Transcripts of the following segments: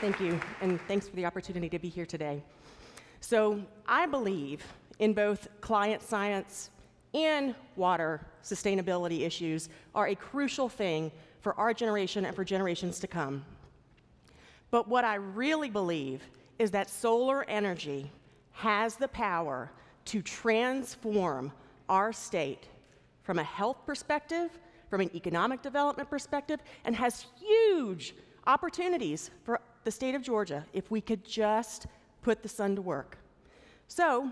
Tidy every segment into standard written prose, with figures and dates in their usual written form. Thank you, and thanks for the opportunity to be here today. So I believe in both climate science and water sustainability issues are a crucial thing for our generation and for generations to come. But what I really believe is that solar energy has the power to transform our state from a health perspective, from an economic development perspective, and has huge opportunities for the state of Georgia if we could just put the sun to work. So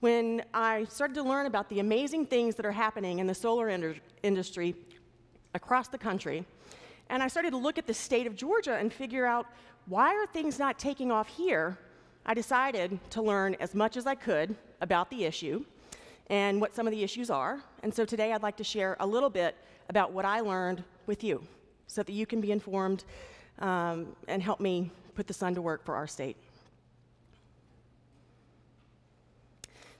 when I started to learn about the amazing things that are happening in the solar industry across the country, and I started to look at the state of Georgia and figure out, why are things not taking off here? I decided to learn as much as I could about the issue and what some of the issues are. And so today I'd like to share a little bit about what I learned with you, so that you can be informed and help me put the sun to work for our state.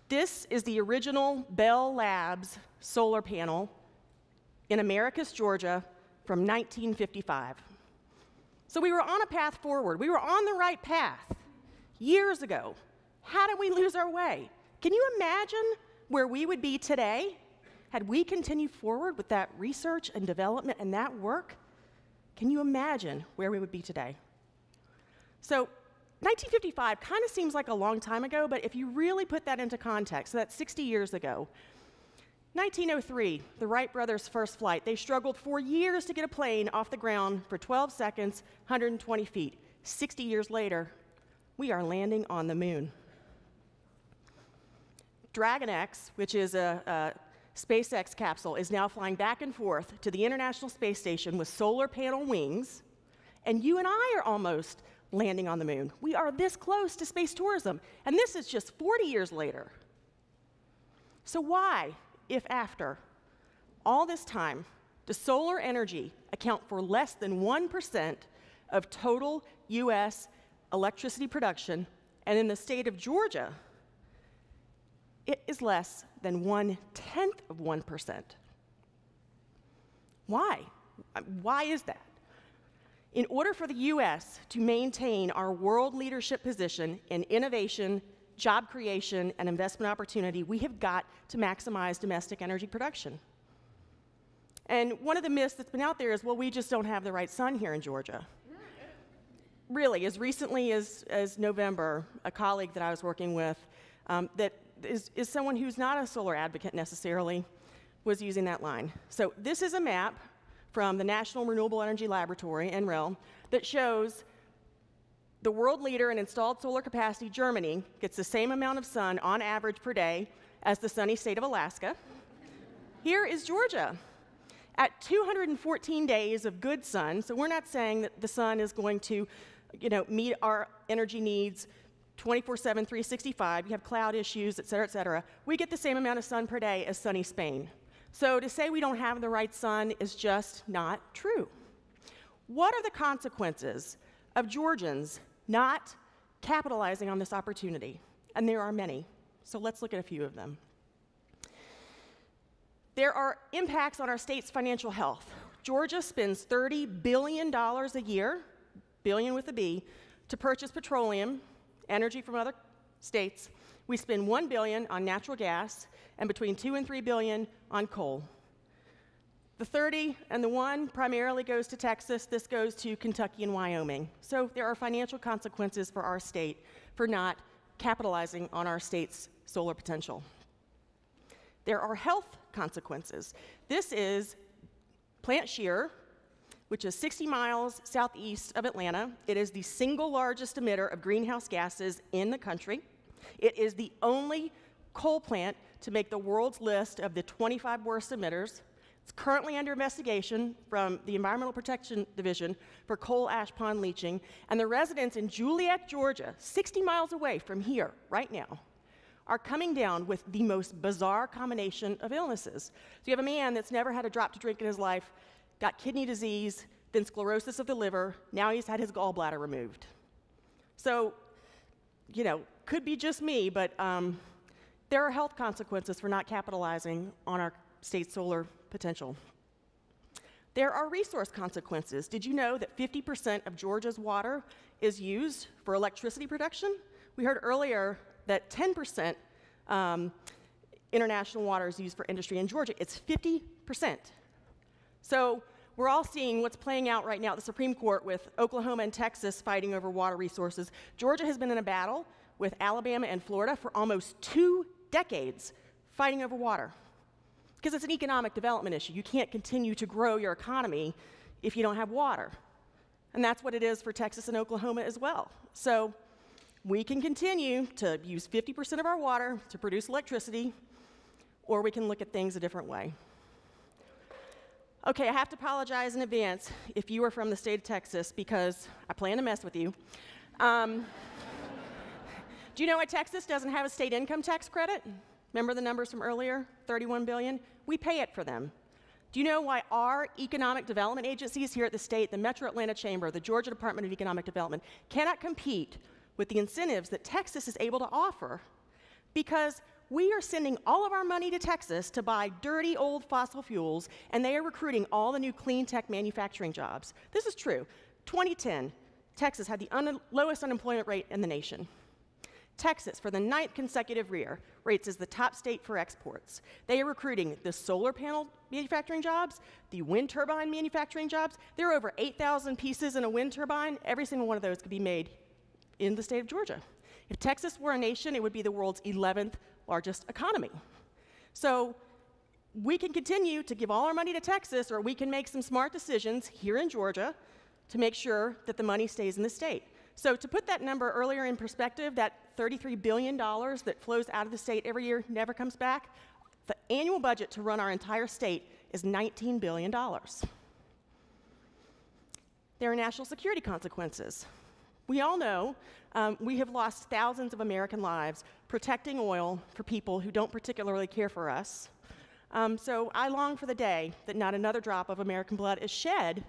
This is the original Bell Labs solar panel in Americus, Georgia, from 1955. So we were on a path forward. We were on the right path years ago. How did we lose our way? Can you imagine where we would be today had we continued forward with that research and development and that work? Can you imagine where we would be today? So 1955 kind of seems like a long time ago, but if you really put that into context, so that's 60 years ago. 1903, the Wright brothers' first flight. They struggled for years to get a plane off the ground for 12 seconds, 120 feet. 60 years later, we are landing on the moon. DragonX, which is a SpaceX capsule, is now flying back and forth to the International Space Station with solar panel wings, and you and I are almost landing on the moon. We are this close to space tourism, and this is just 40 years later. So why, if after all this time, does solar energy account for less than 1% of total U.S. electricity production, and in the state of Georgia, it is less than 0.1%. Why? Why is that? In order for the U.S. to maintain our world leadership position in innovation, job creation, and investment opportunity, we have got to maximize domestic energy production. And one of the myths that's been out there is, well, we just don't have the right sun here in Georgia. Really, as recently as November, a colleague that I was working with that is someone who's not a solar advocate necessarily was using that line. So this is a map from the National Renewable Energy Laboratory, NREL, that shows the world leader in installed solar capacity, Germany, gets the same amount of sun on average per day as the sunny state of Alaska. Here is Georgia. At 214 days of good sun, so we're not saying that the sun is going to, meet our energy needs 24/7, 365, you have cloud issues, et cetera, we get the same amount of sun per day as sunny Spain. So to say we don't have the right sun is just not true. What are the consequences of Georgians not capitalizing on this opportunity? And there are many, so let's look at a few of them. There are impacts on our state's financial health. Georgia spends $30 billion a year, billion with a B, to purchase petroleum, energy from other states. We spend $1 billion on natural gas and between $2 and $3 billion on coal. The 30 and the 1 primarily goes to Texas. This goes to Kentucky and Wyoming. So there are financial consequences for our state for not capitalizing on our state's solar potential. There are health consequences. This is Plant Scherer, which is 60 miles southeast of Atlanta. It is the single largest emitter of greenhouse gases in the country. It is the only coal plant to make the world's list of the 25 worst emitters. It's currently under investigation from the Environmental Protection Division for coal ash pond leaching, and the residents in Juliet, Georgia, 60 miles away from here right now, are coming down with the most bizarre combination of illnesses. So you have a man that's never had a drop to drink in his life, got kidney disease, then sclerosis of the liver, now he's had his gallbladder removed. So, could be just me, but there are health consequences for not capitalizing on our state's solar potential. There are resource consequences. Did you know that 50% of Georgia's water is used for electricity production? We heard earlier that 10% international water is used for industry. In Georgia, it's 50%. So we're all seeing what's playing out right now at the Supreme Court with Oklahoma and Texas fighting over water resources. Georgia has been in a battle with Alabama and Florida for almost 2 decades fighting over water, because it's an economic development issue. You can't continue to grow your economy if you don't have water. And that's what it is for Texas and Oklahoma as well. So we can continue to use 50% of our water to produce electricity, or we can look at things a different way. Okay, I have to apologize in advance if you are from the state of Texas, because I plan to mess with you. Do you know why Texas doesn't have a state income tax credit? Remember the numbers from earlier, $31 billion? We pay it for them. Do you know why our economic development agencies here at the state, the Metro Atlanta Chamber, the Georgia Department of Economic Development, cannot compete with the incentives that Texas is able to offer? Because we are sending all of our money to Texas to buy dirty old fossil fuels, and they are recruiting all the new clean tech manufacturing jobs. This is true. 2010, Texas had the lowest unemployment rate in the nation. Texas, for the 9th consecutive year, rates as the top state for exports. They are recruiting the solar panel manufacturing jobs, the wind turbine manufacturing jobs. There are over 8,000 pieces in a wind turbine. Every single one of those could be made in the state of Georgia. If Texas were a nation, it would be the world's 11th largest economy. So we can continue to give all our money to Texas, or we can make some smart decisions here in Georgia to make sure that the money stays in the state. So to put that number earlier in perspective, that $33 billion that flows out of the state every year never comes back. The annual budget to run our entire state is $19 billion. There are national security consequences. We all know we have lost thousands of American lives protecting oil for people who don't particularly care for us. So I long for the day that not another drop of American blood is shed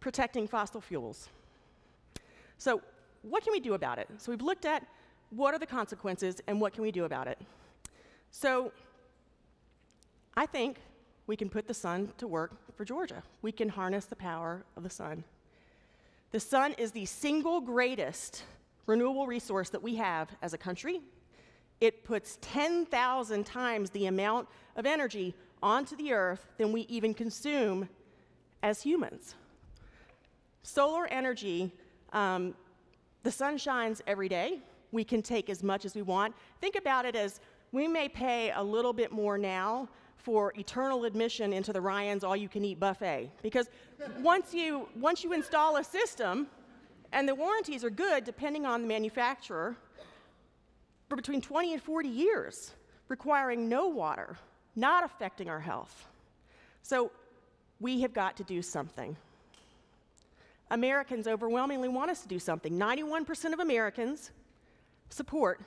protecting fossil fuels. So what can we do about it? So we've looked at what are the consequences and what can we do about it. So I think we can put the sun to work for Georgia. We can harness the power of the sun. The sun is the single greatest renewable resource that we have as a country. It puts 10,000 times the amount of energy onto the earth than we even consume as humans. Solar energy, the sun shines every day. We can take as much as we want. Think about it as we may pay a little bit more now for eternal admission into the Ryan's All-You-Can-Eat Buffet, because once you install a system, and the warranties are good, depending on the manufacturer, for between 20 and 40 years, requiring no water, not affecting our health. So we have got to do something. Americans overwhelmingly want us to do something. 91% of Americans support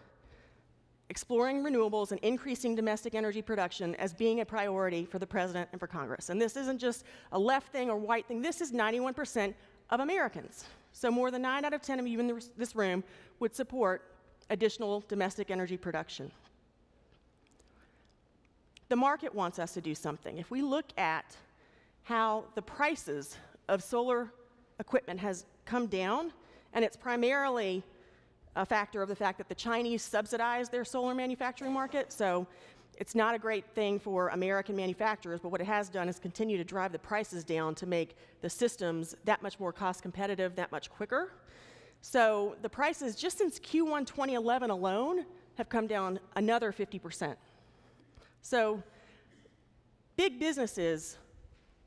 exploring renewables and increasing domestic energy production as being a priority for the president and for Congress. And this isn't just a left thing or white thing. This is 91% of Americans. So more than 9 out of 10 of you in this room would support additional domestic energy production. The market wants us to do something. If we look at how the prices of solar equipment has come down, and it's primarily a factor of the fact that the Chinese subsidize their solar manufacturing market, so it's not a great thing for American manufacturers, but what it has done is continue to drive the prices down to make the systems that much more cost competitive, that much quicker. So the prices, just since Q1 2011 alone, have come down another 50%. So big businesses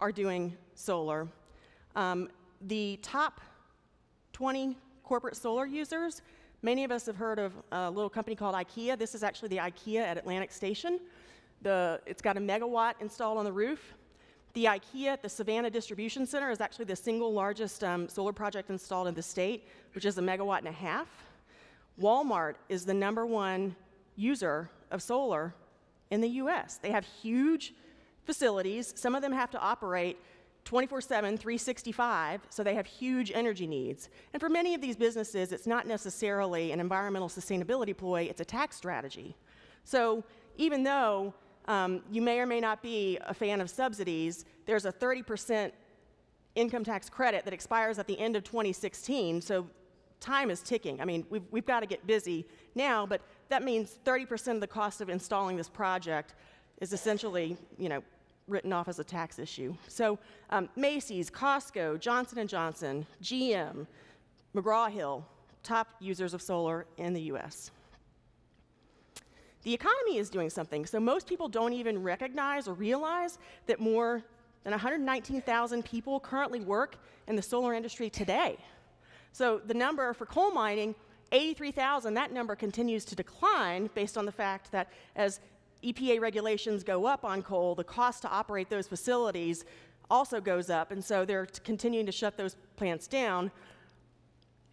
are doing solar. The top 20 corporate solar users, many of us have heard of a little company called IKEA. This is actually the IKEA at Atlantic Station. It's got a megawatt installed on the roof. The IKEA at the Savannah Distribution Center is actually the single largest solar project installed in the state, which is a megawatt and a half. Walmart is the #1 user of solar in the US. They have huge facilities. Some of them have to operate 24/7, 365, so they have huge energy needs. And for many of these businesses, it's not necessarily an environmental sustainability ploy, it's a tax strategy. So even though you may or may not be a fan of subsidies, there's a 30% income tax credit that expires at the end of 2016, so time is ticking. I mean, we've got to get busy now, but that means 30% of the cost of installing this project is essentially, you know, written off as a tax issue. So Macy's, Costco, Johnson & Johnson, GM, McGraw-Hill, top users of solar in the US. The economy is doing something, so most people don't even recognize or realize that more than 119,000 people currently work in the solar industry today. So the number for coal mining, 83,000, that number continues to decline based on the fact that as EPA regulations go up on coal, the cost to operate those facilities also goes up, and so they're continuing to shut those plants down.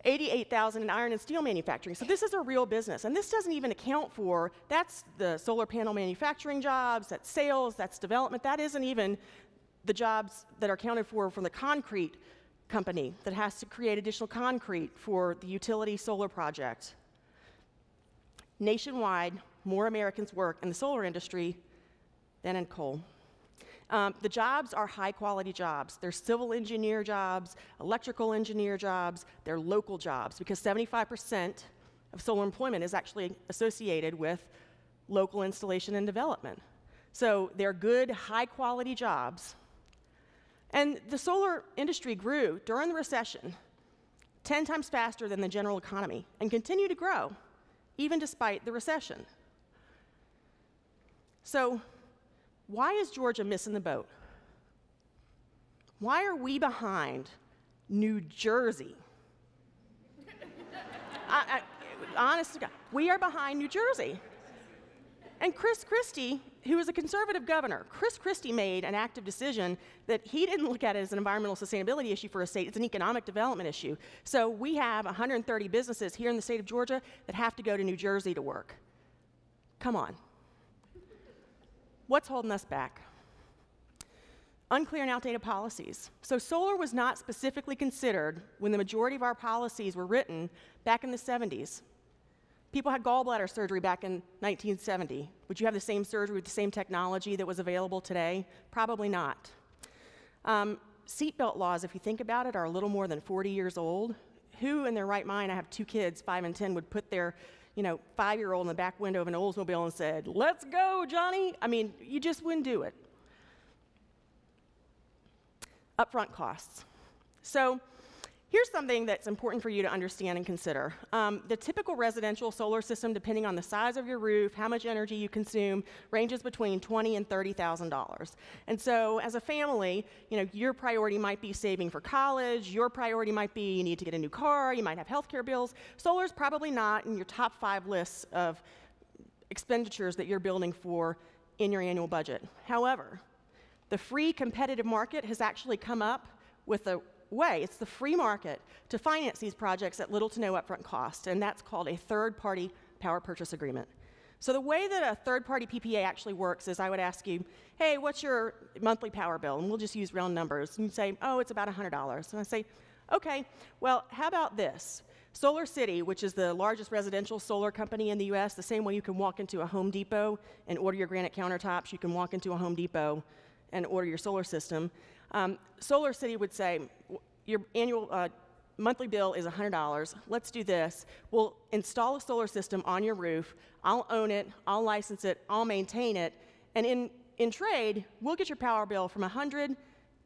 88,000 in iron and steel manufacturing. So this is a real business, and this doesn't even account for, that's the solar panel manufacturing jobs, that's sales, that's development, that isn't even the jobs that are accounted for from the concrete company that has to create additional concrete for the utility solar project. Nationwide, more Americans work in the solar industry than in coal. The jobs are high-quality jobs. They're civil engineer jobs, electrical engineer jobs, they're local jobs, because 75% of solar employment is actually associated with local installation and development. So they're good, high-quality jobs. And the solar industry grew during the recession 10 times faster than the general economy and continued to grow, even despite the recession. So why is Georgia missing the boat? Why are we behind New Jersey? Honest to God, we are behind New Jersey. And Chris Christie, who is a conservative governor, Chris Christie made an active decision that he didn't look at it as an environmental sustainability issue for a state, it's an economic development issue. So we have 130 businesses here in the state of Georgia that have to go to New Jersey to work. Come on. What's holding us back? Unclear and outdated policies. So solar was not specifically considered when the majority of our policies were written back in the 70s. People had gallbladder surgery back in 1970. Would you have the same surgery with the same technology that was available today? Probably not. Seatbelt laws, if you think about it, are a little more than 40 years old. Who in their right mind, I have two kids, 5 and 10, would put their five-year-old in the back window of an Oldsmobile and said, "Let's go, Johnny." I mean, you just wouldn't do it. Upfront costs. So here's something that's important for you to understand and consider. The typical residential solar system, depending on the size of your roof, how much energy you consume, ranges between $20,000 and $30,000. And so as a family, your priority might be saving for college, your priority might be you need to get a new car, you might have health care bills. Solar's probably not in your top 5 lists of expenditures that you're building for in your annual budget. However, the free competitive market has actually come up with a way. It's the free market to finance these projects at little to no upfront cost, and that's called a third-party power purchase agreement. So the way that a third-party PPA actually works is I would ask you, hey, what's your monthly power bill? And we'll just use round numbers. And you say, oh, it's about $100. And I say, okay, well, how about this? SolarCity, which is the largest residential solar company in the US, the same way you can walk into a Home Depot and order your granite countertops, you can walk into a Home Depot and order your solar system. SolarCity would say, your annual monthly bill is $100. Let's do this. We'll install a solar system on your roof. I'll own it. I'll license it. I'll maintain it. And in trade, we'll get your power bill from $100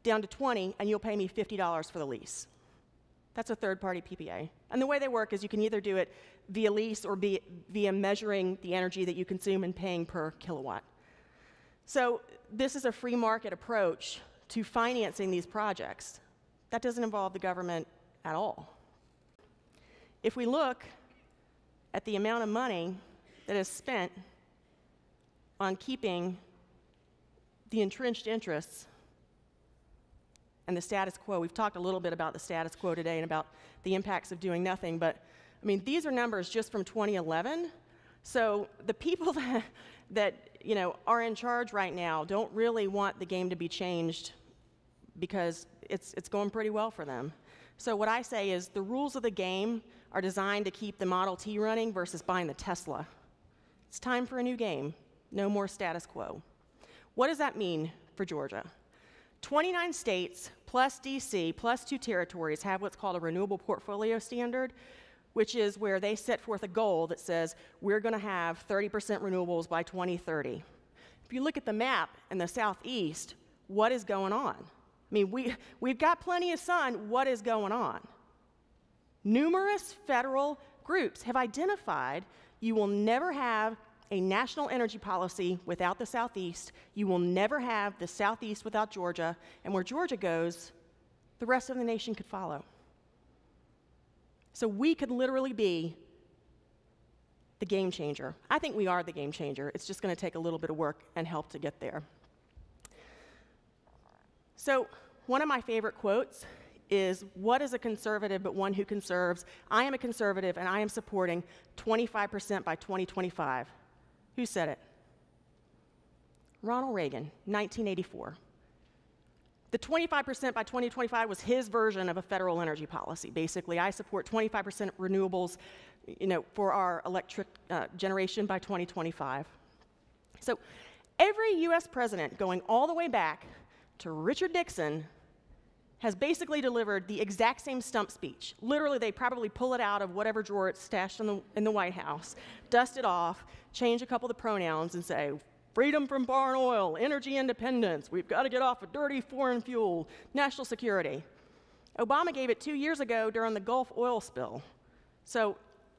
down to $20, and you'll pay me $50 for the lease. That's a third-party PPA. And the way they work is you can either do it via lease or via measuring the energy that you consume and paying per kilowatt. So this is a free market approach to financing these projects. That doesn't involve the government at all. If we look at the amount of money that is spent on keeping the entrenched interests and the status quo, we've talked a little bit about the status quo today and about the impacts of doing nothing, but I mean, these are numbers just from 2011. So the people that are in charge right now don't really want the game to be changed because it's going pretty well for them. So what I say is the rules of the game are designed to keep the Model T running versus buying the Tesla. It's time for a new game, no more status quo. What does that mean for Georgia? 29 states plus DC plus 2 territories have what's called a renewable portfolio standard, which is where they set forth a goal that says we're going to have 30% renewables by 2030. If you look at the map in the southeast, what is going on? I mean, we've got plenty of sun. What is going on? Numerous federal groups have identified you will never have a national energy policy without the Southeast. You will never have the Southeast without Georgia. And where Georgia goes, the rest of the nation could follow. So we could literally be the game changer. I think we are the game changer. It's just going to take a little bit of work and help to get there. So one of my favorite quotes is, what is a conservative but one who conserves? I am a conservative, and I am supporting 25% by 2025. Who said it? Ronald Reagan, 1984. The 25% by 2025 was his version of a federal energy policy. Basically, I support 25% renewables, for our electric generation by 2025. So every US president, going all the way back to Richard Nixon, has basically delivered the exact same stump speech. Literally, they probably pull it out of whatever drawer it's stashed in the White House, dust it off, change a couple of the pronouns, and say, freedom from foreign oil, energy independence, we've got to get off of dirty foreign fuel, national security. Obama gave it 2 years ago during the Gulf oil spill. So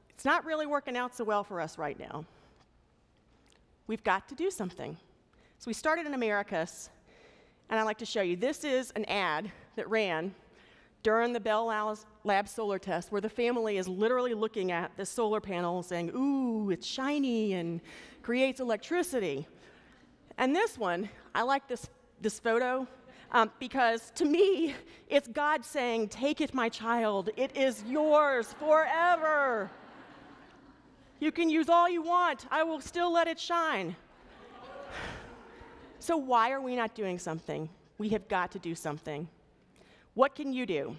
it's not really working out so well for us right now. We've got to do something. So we started in Americus, and I'd like to show you. This is an ad that ran during the Bell Labs solar test, where the family is literally looking at the solar panel saying, ooh, it's shiny and creates electricity. And this one, I like this photo because to me, it's God saying, take it, my child. It is yours forever. You can use all you want. I will still let it shine. So why are we not doing something? We have got to do something. What can you do?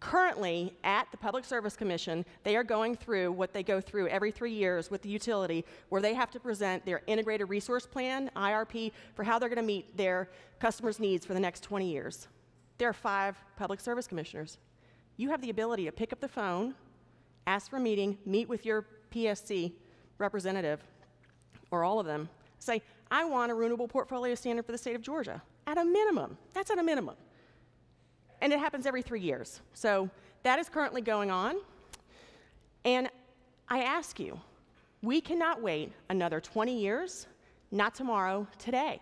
Currently, at the Public Service Commission, they are going through what they go through every 3 years with the utility, where they have to present their integrated resource plan, IRP, for how they're going to meet their customers' needs for the next 20 years. There are 5 Public Service Commissioners. You have the ability to pick up the phone, ask for a meeting, meet with your PSC representative, or all of them, say, I want a renewable portfolio standard for the state of Georgia, at a minimum. That's at a minimum. And it happens every 3 years. So that is currently going on. And I ask you, we cannot wait another 20 years, not tomorrow, today.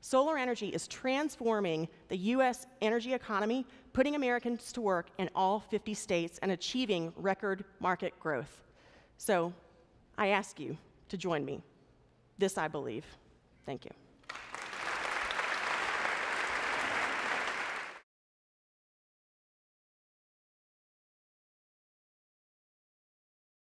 Solar energy is transforming the US energy economy, putting Americans to work in all 50 states and achieving record market growth. So I ask you to join me. This I believe. Thank you.